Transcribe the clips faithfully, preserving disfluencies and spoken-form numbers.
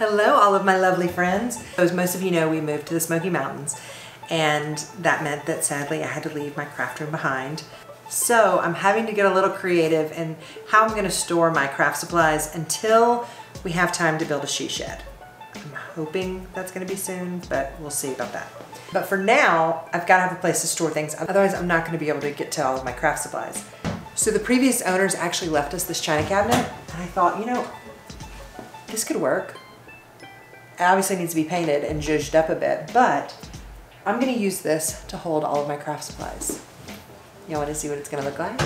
Hello, all of my lovely friends. As most of you know, we moved to the Smoky Mountains, and that meant that sadly I had to leave my craft room behind. So I'm having to get a little creative in how I'm gonna store my craft supplies until we have time to build a she shed. I'm hoping that's gonna be soon, but we'll see about that. But for now, I've gotta have a place to store things, otherwise I'm not gonna be able to get to all of my craft supplies. So the previous owners actually left us this china cabinet, and I thought, you know, this could work. It obviously needs to be painted and zhuzhed up a bit, but I'm gonna use this to hold all of my craft supplies. Y'all want to see what it's going to look like?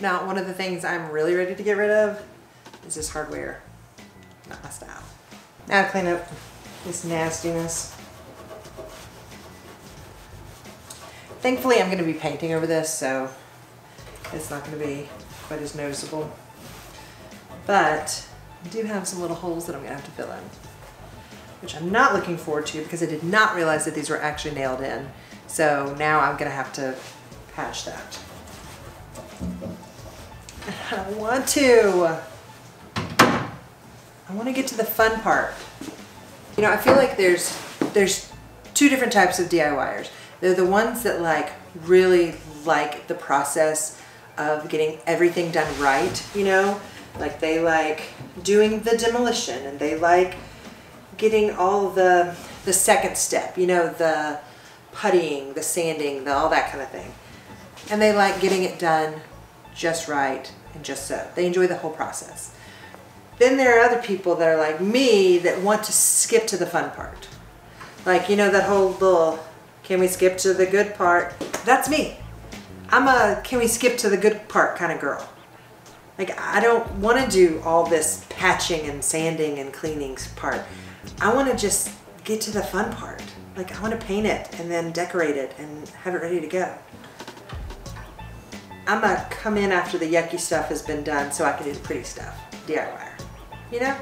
Now, one of the things I'm really ready to get rid of is this hardware. Not my style. Now to clean up this nastiness. Thankfully, I'm going to be painting over this, so it's not going to be quite as noticeable. But I do have some little holes that I'm going to have to fill in, which I'm not looking forward to because I did not realize that these were actually nailed in. So now I'm gonna have to patch that. I don't want to. I wanna get to the fun part. You know, I feel like there's, there's two different types of DIYers. They're the ones that like really like the process of getting everything done right, you know? Like they like doing the demolition, and they like getting all the, the second step, you know, the puttying, the sanding, the, all that kind of thing. And they like getting it done just right and just so. They enjoy the whole process. Then there are other people that are like me that want to skip to the fun part. Like, you know, that whole little, can we skip to the good part? That's me. I'm a, can we skip to the good part kind of girl. Like, I don't want to do all this patching and sanding and cleaning part. I want to just get to the fun part. Like, I want to paint it and then decorate it and have it ready to go. I'm going to come in after the yucky stuff has been done so I can do the pretty stuff, D I Y. You know?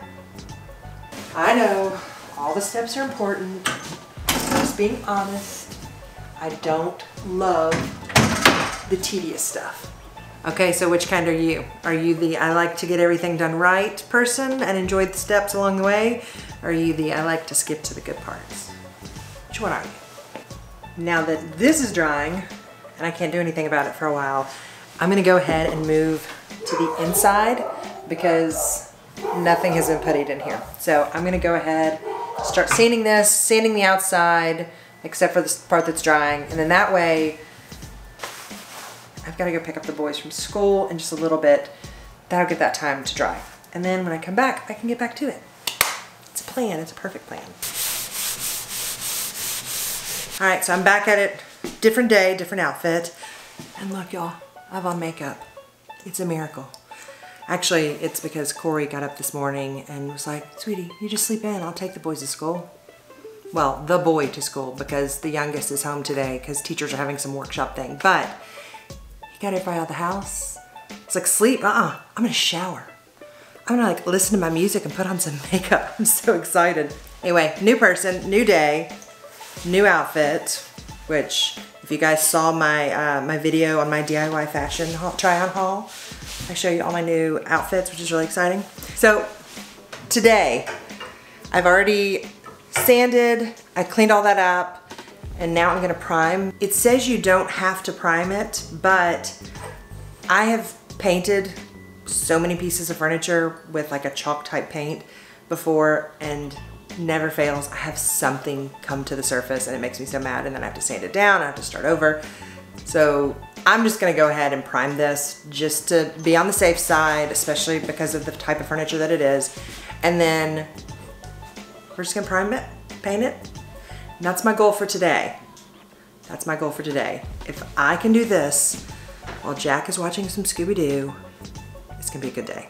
I know all the steps are important. Just being honest, I don't love the tedious stuff. Okay, so which kind are you? Are you the I like to get everything done right person and enjoy the steps along the way? Or are you the I like to skip to the good parts? Which one are you? Now that this is drying, and I can't do anything about it for a while, I'm gonna go ahead and move to the inside because nothing has been puttied in here. So I'm gonna go ahead, start sanding this, sanding the outside, except for the part that's drying, and then that way, I've got to go pick up the boys from school in just a little bit. That'll get that time to dry. And then when I come back, I can get back to it. It's a plan, it's a perfect plan. All right, so I'm back at it. Different day, different outfit. And look, y'all, I've on makeup. It's a miracle. Actually, it's because Corey got up this morning and was like, sweetie, you just sleep in, I'll take the boys to school. Well, the boy to school, because the youngest is home today because teachers are having some workshop thing, but got everybody out of the house. It's like sleep, uh-uh, I'm gonna shower. I'm gonna like listen to my music and put on some makeup. I'm so excited. Anyway, new person, new day, new outfit, which if you guys saw my uh, my video on my D I Y fashion try on haul, I show you all my new outfits, which is really exciting. So today, I've already sanded, I cleaned all that up, and now I'm gonna prime. It says you don't have to prime it, but I have painted so many pieces of furniture with like a chalk type paint before, and never fails, I have something come to the surface and it makes me so mad, and then I have to sand it down, I have to start over. So I'm just gonna go ahead and prime this just to be on the safe side, especially because of the type of furniture that it is. And then we're just gonna prime it, paint it. And that's my goal for today. That's my goal for today. If I can do this while Jack is watching some Scooby-Doo, it's gonna be a good day.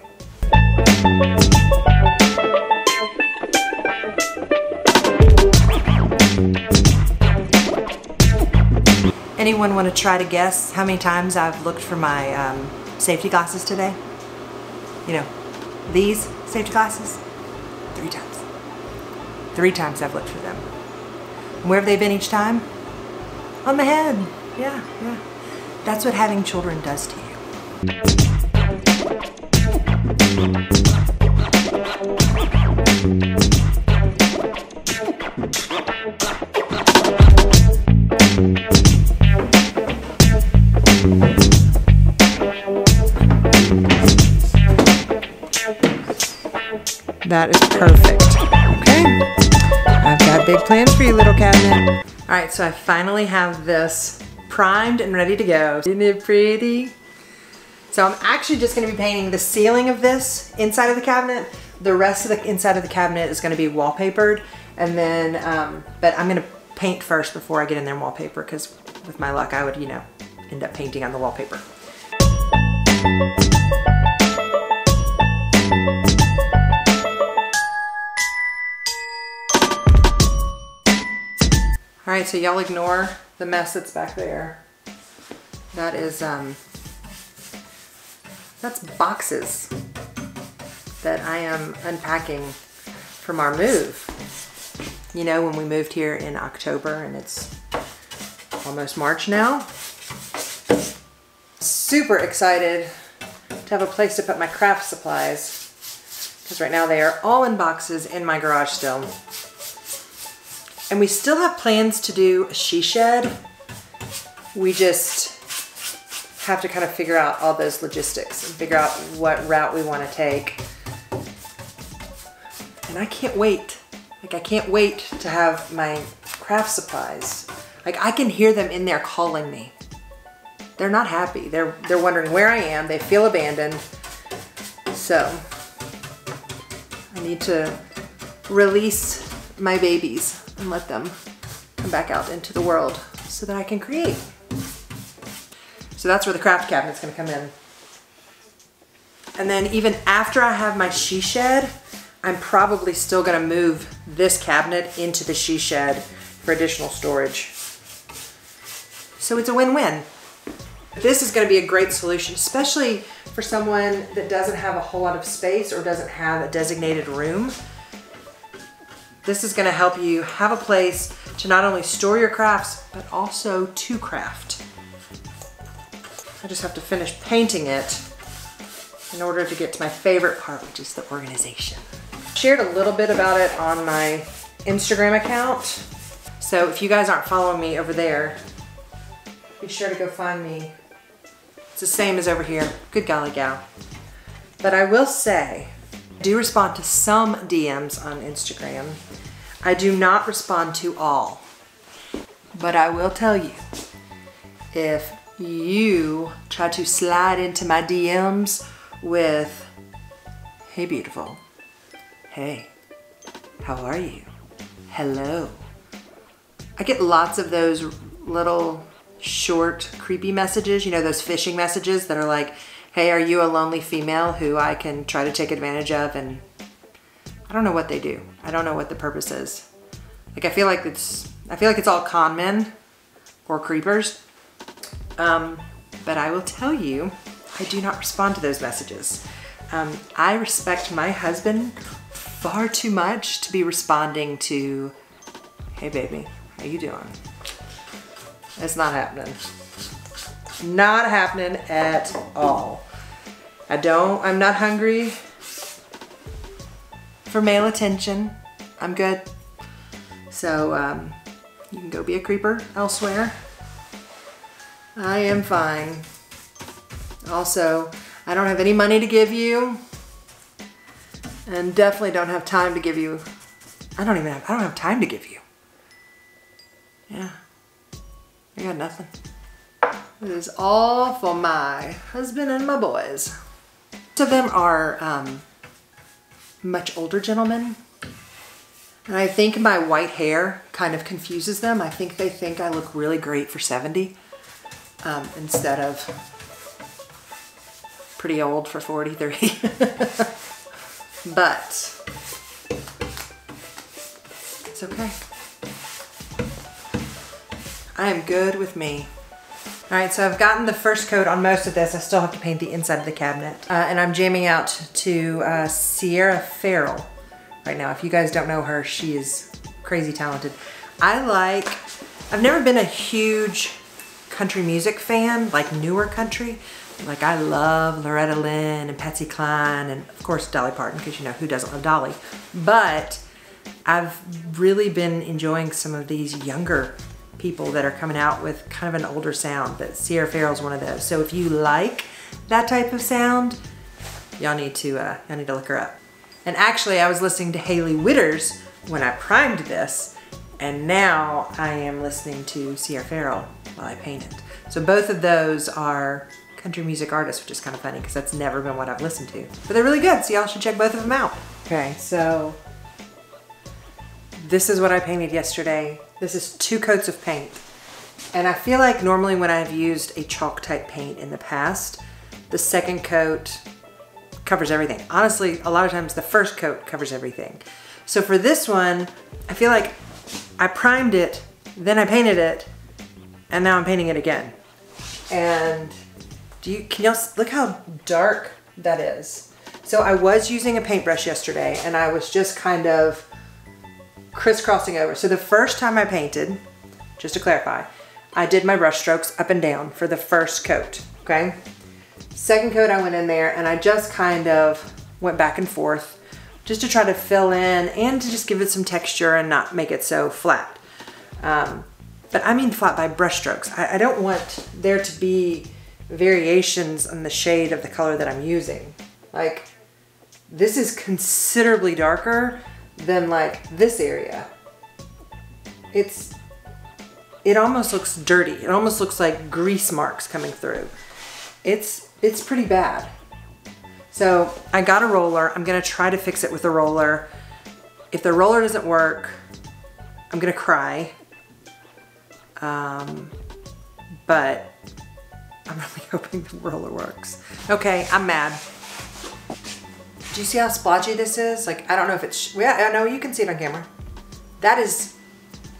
Anyone wanna try to guess how many times I've looked for my um, safety glasses today? You know, these safety glasses? Three times. Three times I've looked for them. Where have they been each time? On my head. Yeah, yeah. That's what having children does to you. That is perfect. Okay. I've got big plans for you, little cabinet. All right, so I finally have this primed and ready to go. Isn't it pretty? So I'm actually just gonna be painting the ceiling of this inside of the cabinet. The rest of the inside of the cabinet is gonna be wallpapered. And then, um, but I'm gonna paint first before I get in there and wallpaper, because with my luck, I would, you know, end up painting on the wallpaper. All right, so y'all ignore the mess that's back there. That is, um, that's boxes that I am unpacking from our move. You know, when we moved here in October, and it's almost March now. Super excited to have a place to put my craft supplies, because right now they are all in boxes in my garage still. And we still have plans to do a she shed. We just have to kind of figure out all those logistics and figure out what route we want to take. And I can't wait. Like, I can't wait to have my craft supplies. Like, I can hear them in there calling me. They're not happy. They're, they're wondering where I am. They feel abandoned. So I need to release my babies and let them come back out into the world so that I can create. So that's where the craft cabinet's gonna come in. And then even after I have my she shed, I'm probably still gonna move this cabinet into the she shed for additional storage. So it's a win-win. This is gonna be a great solution, especially for someone that doesn't have a whole lot of space or doesn't have a designated room. This is gonna help you have a place to not only store your crafts, but also to craft. I just have to finish painting it in order to get to my favorite part, which is the organization. Shared a little bit about it on my Instagram account. So if you guys aren't following me over there, be sure to go find me. It's the same as over here, Good Golly Gal. But I will say, I do respond to some D Ms on Instagram. I do not respond to all, but I will tell you, if you try to slide into my D Ms with, hey beautiful, hey, how are you, hello, I get lots of those little short creepy messages, you know, those phishing messages that are like, hey, are you a lonely female who I can try to take advantage of? And I don't know what they do. I don't know what the purpose is. Like, I feel like it's, I feel like it's all con men or creepers. Um, but I will tell you, I do not respond to those messages. Um, I respect my husband far too much to be responding to, hey baby, how you doing? It's not happening. Not happening at all. I don't, I'm not hungry for male attention. I'm good. So um, you can go be a creeper elsewhere. I am fine. Also, I don't have any money to give you, and definitely don't have time to give you. I don't even have, I don't have time to give you. Yeah, I got nothing. It is all for my husband and my boys. Most of them are um, much older gentlemen. And I think my white hair kind of confuses them. I think they think I look really great for seventy um, instead of pretty old for forty, thirty. But it's okay. I am good with me. All right, so I've gotten the first coat on most of this. I still have to paint the inside of the cabinet. Uh, and I'm jamming out to uh, Sierra Ferrell right now. If you guys don't know her, she is crazy talented. I like, I've never been a huge country music fan, like newer country. Like I love Loretta Lynn and Patsy Cline and of course Dolly Parton, because you know, who doesn't love Dolly? But I've really been enjoying some of these younger people that are coming out with kind of an older sound. That Sierra Ferrell's one of those. So if you like that type of sound, y'all need to uh, y'all need to look her up. And actually I was listening to Hailey Whitters when I primed this, and now I am listening to Sierra Ferrell while I paint it. So both of those are country music artists, which is kind of funny because that's never been what I've listened to. But they're really good, so y'all should check both of them out. Okay, so this is what I painted yesterday. This is two coats of paint. And I feel like normally when I've used a chalk type paint in the past, the second coat covers everything. Honestly, a lot of times the first coat covers everything. So for this one, I feel like I primed it, then I painted it, and now I'm painting it again. And Do you, can y'all, look how dark that is. So I was using a paintbrush yesterday and I was just kind of crisscrossing over. So the first time I painted, just to clarify, I did my brush strokes up and down for the first coat, okay? Second coat I went in there and I just kind of went back and forth just to try to fill in and to just give it some texture and not make it so flat. Um, but I mean flat by brush strokes. I, I don't want there to be variations on the shade of the color that I'm using. Like this is considerably darker than like this area. It's, it almost looks dirty. It almost looks like grease marks coming through. It's, it's pretty bad. So I got a roller. I'm gonna try to fix it with a roller. If the roller doesn't work, I'm gonna cry. Um, but I'm really hoping the roller works. Okay, I'm mad. Do you see how splotchy this is? Like, I don't know if it's, yeah, I know you can see it on camera. That is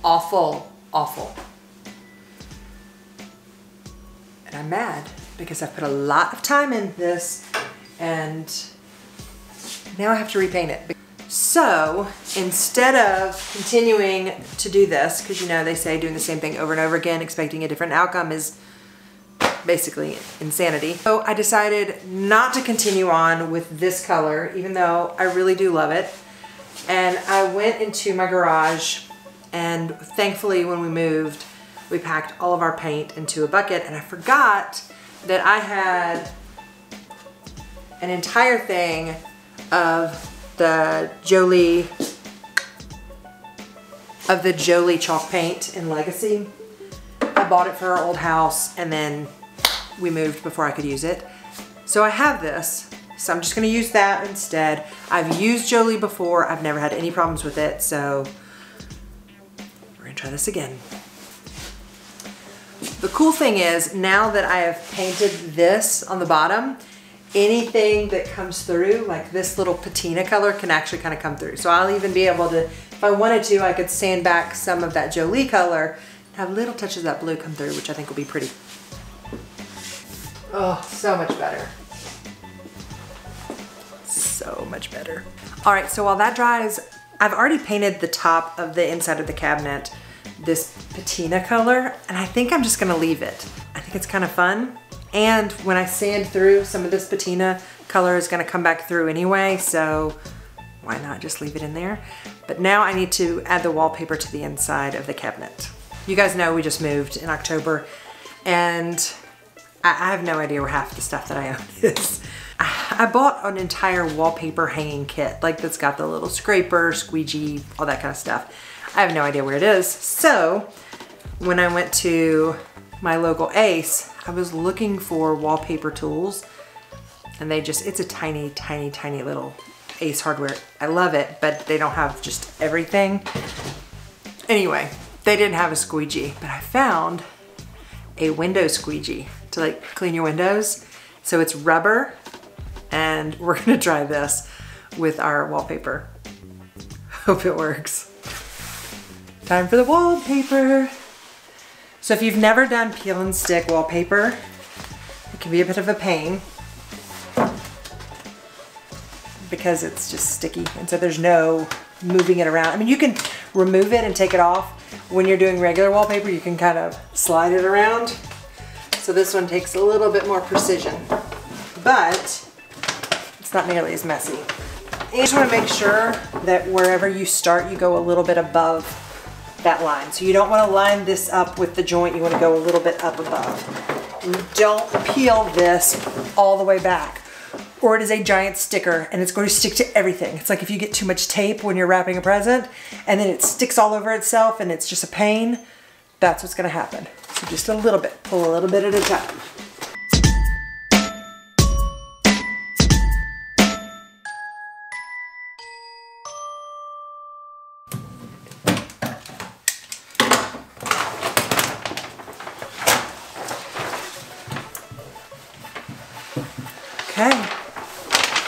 awful, awful. And I'm mad because I've put a lot of time in this and now I have to repaint it. So instead of continuing to do this, because you know they say doing the same thing over and over again, expecting a different outcome is basically insanity. So I decided not to continue on with this color, even though I really do love it. And I went into my garage, and thankfully when we moved, we packed all of our paint into a bucket, and I forgot that I had an entire thing of the Jolie, of the Jolie chalk paint in Legacy. I bought it for our old house, and then we moved before I could use it. So I have this, so I'm just gonna use that instead. I've used Jolie before, I've never had any problems with it, so we're gonna try this again. The cool thing is, now that I have painted this on the bottom, anything that comes through, like this little patina color, can actually kind of come through. So I'll even be able to, if I wanted to, I could sand back some of that Jolie color, have little touches of that blue come through, which I think will be pretty. Oh, so much better. So much better. All right, so while that dries, I've already painted the top of the inside of the cabinet this patina color, and I think I'm just gonna leave it. I think it's kind of fun. And when I sand through, some of this patina color is gonna come back through anyway, so why not just leave it in there? But now I need to add the wallpaper to the inside of the cabinet. You guys know we just moved in October, and I have no idea where half the stuff that I own is. I bought an entire wallpaper hanging kit, like that's got the little scraper, squeegee, all that kind of stuff. I have no idea where it is. So when I went to my local Ace, I was looking for wallpaper tools, and they just, it's a tiny, tiny, tiny little Ace Hardware. I love it, but they don't have just everything. Anyway, they didn't have a squeegee, but I found a window squeegee to like clean your windows. So it's rubber, and we're gonna try this with our wallpaper. Hope it works. Time for the wallpaper. So if you've never done peel and stick wallpaper, it can be a bit of a pain because it's just sticky. And so there's no moving it around. I mean, you can remove it and take it off. When you're doing regular wallpaper, you can kind of slide it around. So this one takes a little bit more precision, but it's not nearly as messy. You just want to make sure that wherever you start, you go a little bit above that line. So you don't want to line this up with the joint. You want to go a little bit up above. Don't peel this all the way back, or it is a giant sticker and it's going to stick to everything. It's like if you get too much tape when you're wrapping a present and then it sticks all over itself and it's just a pain, that's what's going to happen. So just a little bit, pull a little bit at a time.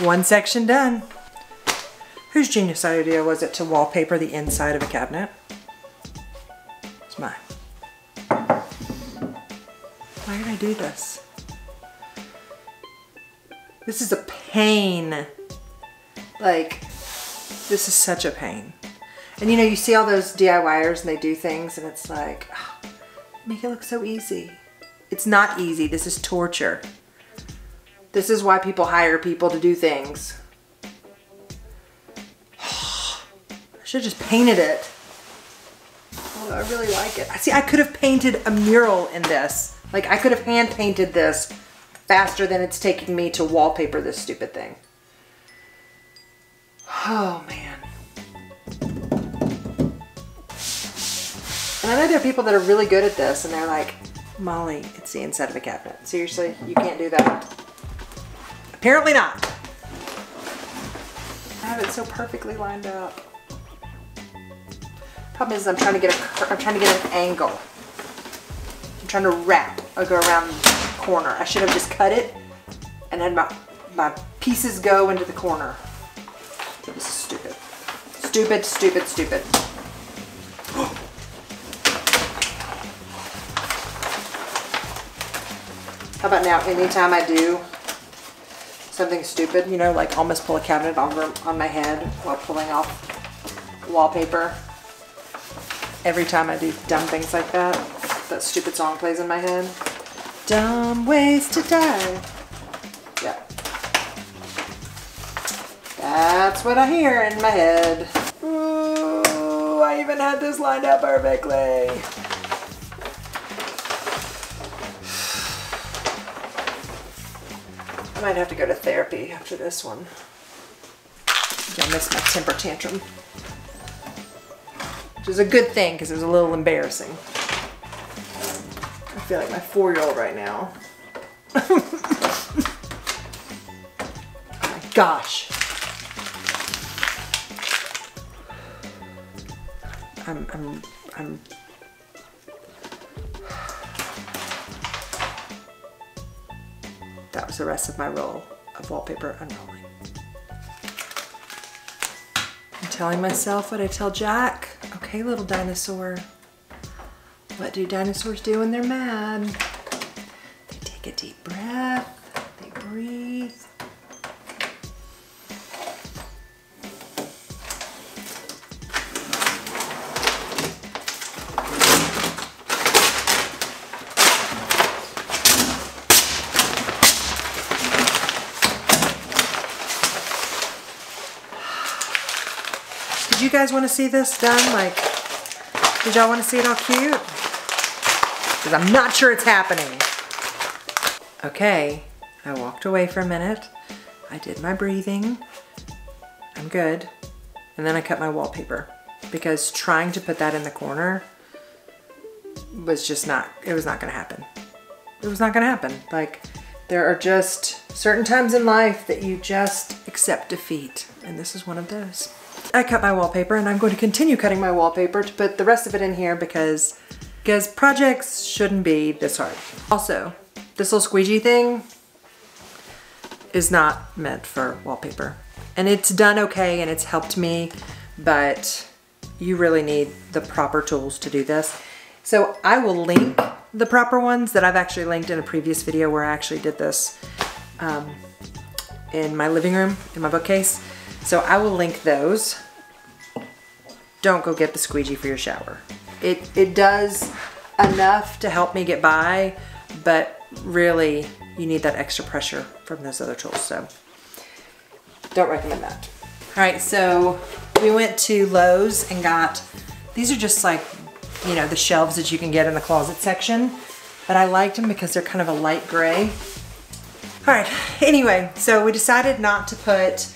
One section done. Whose genius idea was it to wallpaper the inside of a cabinet? It's mine. Why did I do this? This is a pain. Like, this is such a pain. And you know, you see all those D I Y ers and they do things and it's like, oh, make it look so easy. It's not easy. This is torture. This is why people hire people to do things. I should have just painted it. Although I really like it. See, I could have painted a mural in this. Like, I could have hand painted this faster than it's taking me to wallpaper this stupid thing. Oh, man. And I know there are people that are really good at this and they're like, Molly, it's the inside of a cabinet. Seriously, you can't do that. Apparently not. I have it so perfectly lined up. Problem is, I'm trying to get a, I'm trying to get an angle. I'm trying to wrap or go around the corner. I should have just cut it and had my my pieces go into the corner. This is stupid. Stupid, stupid, stupid. How about now? Anytime I do something stupid, you know, like almost pull a cabinet over on my head while pulling off wallpaper. Every time I do dumb things like that, that stupid song plays in my head. Dumb ways to die. Yeah. That's what I hear in my head. Ooh, I even had this lined up perfectly. I might have to go to therapy after this one. I missed my temper tantrum. Which is a good thing because it was a little embarrassing. I feel like my four-year-old right now. Oh my gosh. I'm, I'm, I'm... That was the rest of my roll of wallpaper unrolling. I'm telling myself what I tell Jack. Okay, little dinosaur. What do dinosaurs do when they're mad? They take a deep breath. They breathe. You guys want to see this done? Like, did y'all want to see it all cute? Because I'm not sure it's happening. Okay, I walked away for a minute. I did my breathing. I'm good. And then I cut my wallpaper because trying to put that in the corner was just not, it was not going to happen. It was not going to happen. Like, there are just certain times in life that you just accept defeat. And this is one of those. I cut my wallpaper and I'm going to continue cutting my wallpaper to put the rest of it in here because, because projects shouldn't be this hard. Also, this little squeegee thing is not meant for wallpaper. And it's done okay and it's helped me, but you really need the proper tools to do this. So I will link the proper ones that I've actually linked in a previous video where I actually did this um, in my living room, in my bookcase. So I will link those. Don't go get the squeegee for your shower. It, it does enough to help me get by, but really you need that extra pressure from those other tools, so don't recommend that. All right, so we went to Lowe's and got, these are just like, you know, the shelves that you can get in the closet section, but I liked them because they're kind of a light gray. All right, anyway, so we decided not to put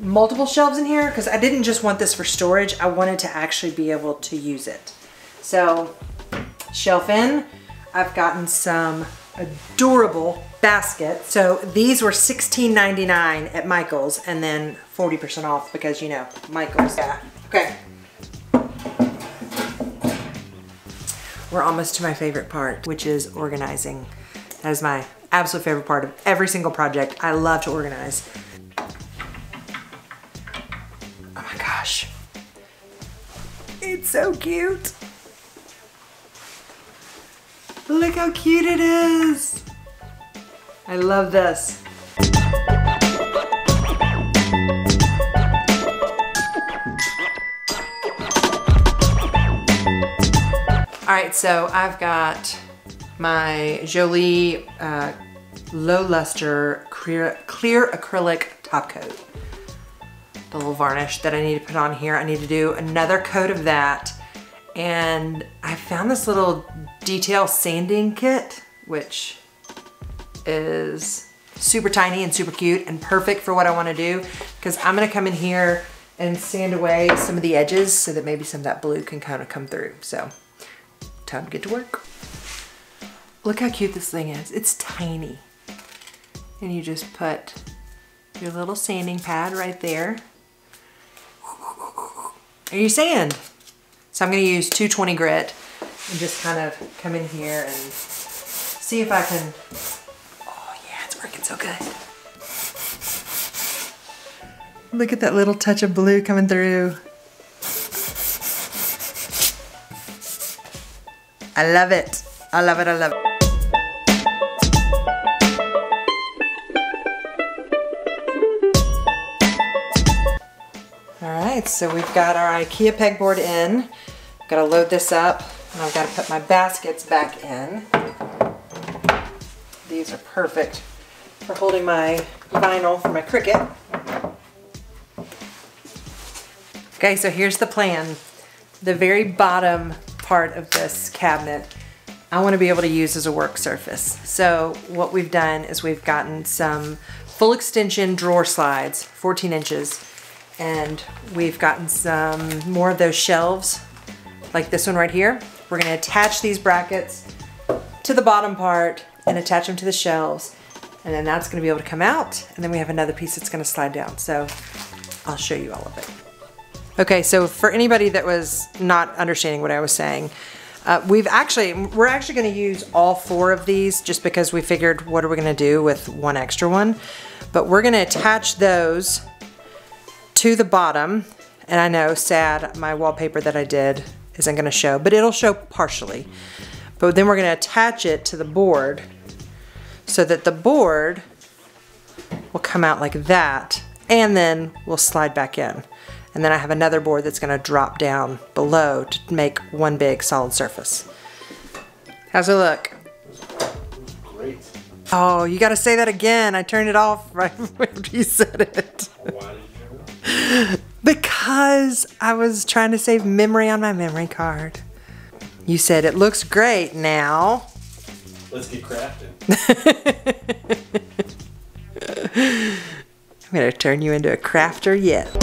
multiple shelves in here because I didn't just want this for storage, I wanted to actually be able to use it. So, shelf in, I've gotten some adorable baskets. So these were sixteen ninety-nine at Michael's and then forty percent off because, you know, Michael's. Yeah. Okay. We're almost to my favorite part, which is organizing. That is my absolute favorite part of every single project. I love to organize. Oh my gosh. It's so cute. Look how cute it is. I love this. All right, so I've got my Jolie uh, Low Luster clear, clear acrylic top coat. The little varnish that I need to put on here. I need to do another coat of that. And I found this little detail sanding kit, which is super tiny and super cute and perfect for what I want to do, because I'm going to come in here and sand away some of the edges so that maybe some of that blue can kind of come through. So time to get to work. Look how cute this thing is. It's tiny. And you just put your little sanding pad right there. And you sand. So I'm going to use two twenty grit and just kind of come in here and see if I can. Oh yeah, it's working so good. Look at that little touch of blue coming through. I love it. I love it. I love it. All right, so we've got our IKEA pegboard in. I've got to load this up, and I've got to put my baskets back in. These are perfect for holding my vinyl for my Cricut. Okay, so here's the plan. The very bottom part of this cabinet, I want to be able to use as a work surface. So what we've done is we've gotten some full extension drawer slides, fourteen inches, and we've gotten some more of those shelves, like this one right here. We're gonna attach these brackets to the bottom part and attach them to the shelves, and then that's gonna be able to come out, and then we have another piece that's gonna slide down. So I'll show you all of it. Okay, so for anybody that was not understanding what I was saying, uh, we've actually, we're actually gonna use all four of these just because we figured what are we gonna do with one extra one, but we're gonna attach those to the bottom, and I know, sad, my wallpaper that I did isn't gonna show, but it'll show partially. But then we're gonna attach it to the board so that the board will come out like that, and then we'll slide back in. And then I have another board that's gonna drop down below to make one big solid surface. How's it look? Great. Oh, you gotta say that again. I turned it off right after you said it. Because I was trying to save memory on my memory card. You said it looks great now. Let's get crafting. I'm gonna turn you into a crafter yet.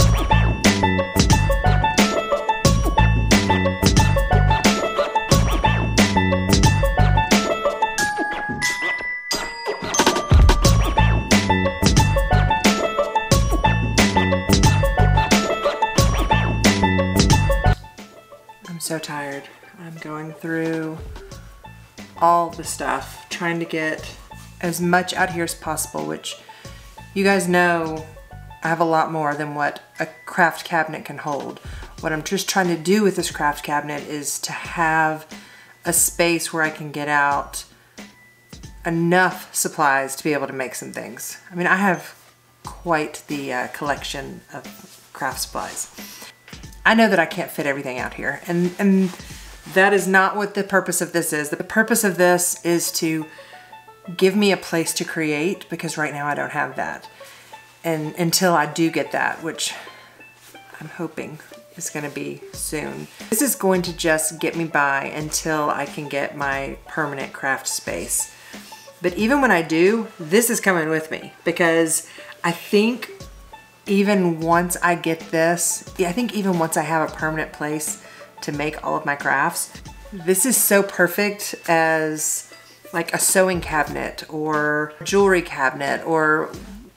So tired. I'm going through all the stuff, trying to get as much out here as possible, which you guys know I have a lot more than what a craft cabinet can hold. What I'm just trying to do with this craft cabinet is to have a space where I can get out enough supplies to be able to make some things. I mean, I have quite the uh, collection of craft supplies. I know that I can't fit everything out here, and, and That is not what the purpose of this is. The purpose of this is to give me a place to create, because right now I don't have that. And until I do get that, which I'm hoping is gonna be soon. This is going to just get me by until I can get my permanent craft space. But even when I do, this is coming with me, because I think even once I get this, I think even once I have a permanent place to make all of my crafts, this is so perfect as like a sewing cabinet or jewelry cabinet, or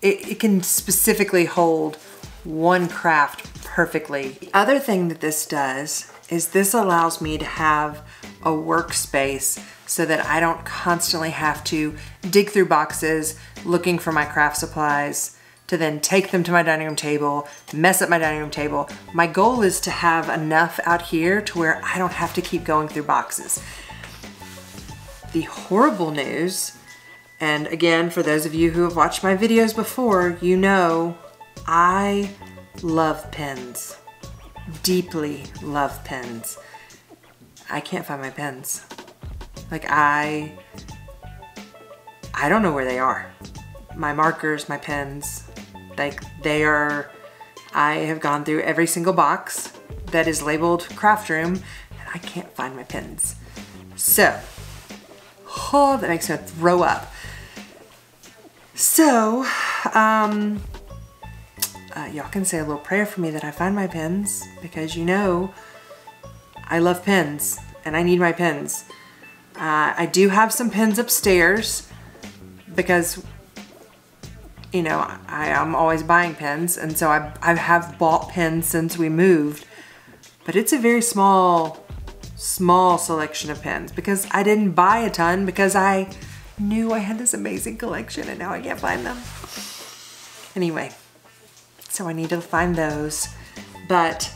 it, it can specifically hold one craft perfectly. The other thing that this does is this allows me to have a workspace so that I don't constantly have to dig through boxes looking for my craft supplies to then take them to my dining room table, mess up my dining room table. My goal is to have enough out here to where I don't have to keep going through boxes. The horrible news, and again, for those of you who have watched my videos before, you know I love pens. Deeply love pens. I can't find my pens. Like I, I don't know where they are. My markers, my pens, like they are, I have gone through every single box that is labeled craft room and I can't find my pens. So, oh, that makes me throw up. So, um, uh, y'all can say a little prayer for me that I find my pens, because you know, I love pens and I need my pens. Uh, I do have some pens upstairs because, you know, I, I'm always buying pens, and so I, I have bought pens since we moved, but it's a very small, small selection of pens because I didn't buy a ton because I knew I had this amazing collection and now I can't find them. Anyway, so I need to find those, but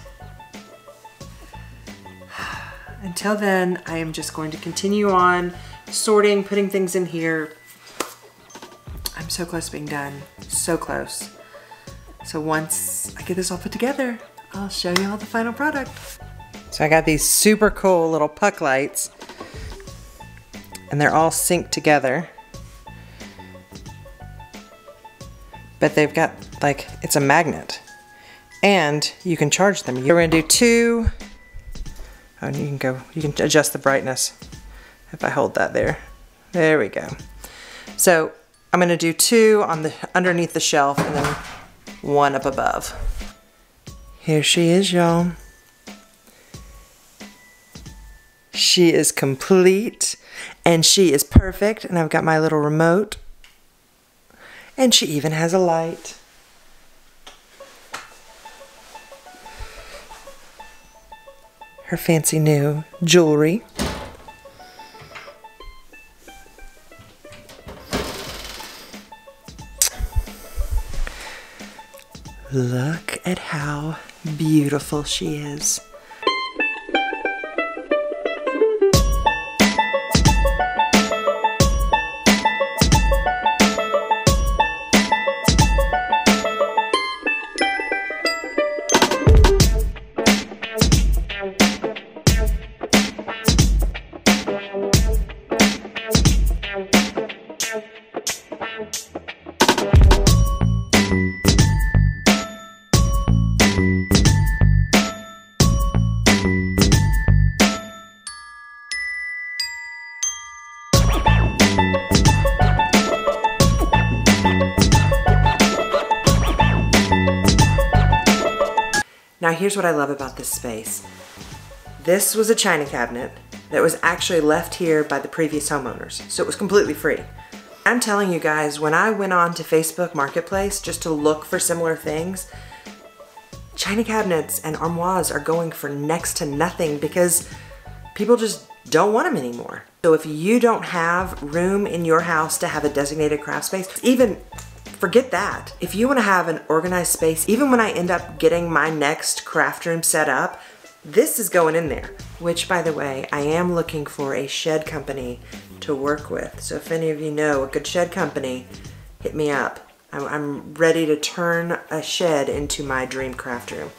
until then, I am just going to continue on sorting, putting things in here. I'm so close to being done, so close. So once I get this all put together, I'll show you all the final product. So I got these super cool little puck lights and they're all synced together. But they've got like, it's a magnet and you can charge them. You're gonna do two. Oh, and you can go, you can adjust the brightness if I hold that there. There we go. So I'm gonna do two on the underneath the shelf and then one up above. Here she is, y'all. She is complete and she is perfect, and I've got my little remote and she even has a light. Her fancy new jewelry. Look at how beautiful she is. Now here's what I love about this space. This was a china cabinet that was actually left here by the previous homeowners, so it was completely free. I'm telling you guys, when I went on to Facebook Marketplace just to look for similar things, china cabinets and armoires are going for next to nothing because people just don't want them anymore. So if you don't have room in your house to have a designated craft space, even forget that. If you want to have an organized space, even when I end up getting my next craft room set up, this is going in there. Which, by the way, I am looking for a shed company to work with. So if any of you know a good shed company, hit me up. I'm, I'm ready to turn a shed into my dream craft room.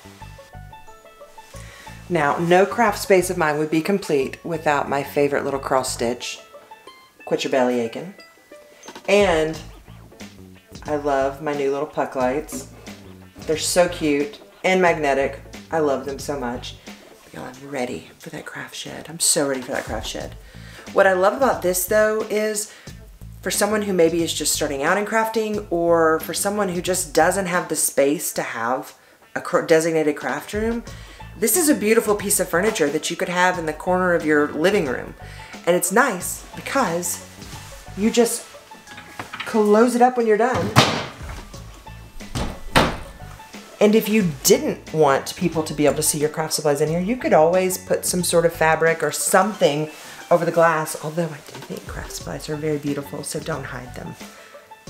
Now, no craft space of mine would be complete without my favorite little cross stitch. Quit your belly aching. And I love my new little puck lights. They're so cute and magnetic. I love them so much. Y'all, I'm ready for that craft shed. I'm so ready for that craft shed. What I love about this though is for someone who maybe is just starting out in crafting, or for someone who just doesn't have the space to have a designated craft room, this is a beautiful piece of furniture that you could have in the corner of your living room. And it's nice because you just close it up when you're done. And if you didn't want people to be able to see your craft supplies in here, you could always put some sort of fabric or something over the glass, although I do think craft supplies are very beautiful, so don't hide them.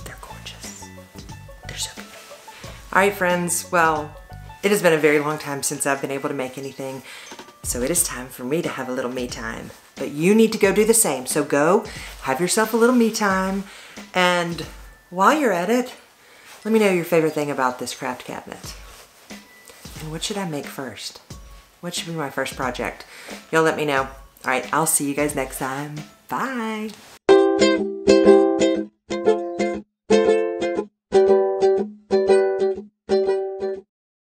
They're gorgeous. They're so beautiful. All right, friends, well, it has been a very long time since I've been able to make anything, so it is time for me to have a little me time. But you need to go do the same, so go have yourself a little me time, and while you're at it, let me know your favorite thing about this craft cabinet. And what should I make first? What should be my first project? Y'all let me know. All right, I'll see you guys next time. Bye.